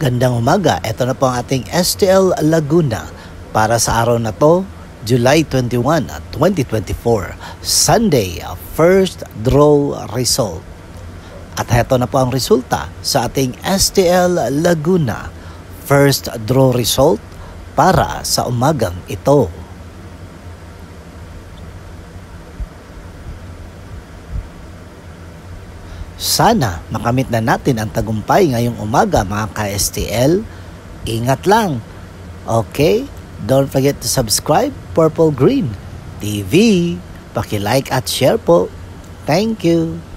Gandang umaga, ito na po ang ating STL Laguna para sa araw na to, July 21, 2024, Sunday, first draw result. At ito na po ang resulta sa ating STL Laguna, first draw result para sa umagang ito. Sana makamit na natin ang tagumpay ngayong umaga mga ka-STL. Ingat lang. Okay? Don't forget to subscribe Purple Green TV. Paki-like at share po. Thank you.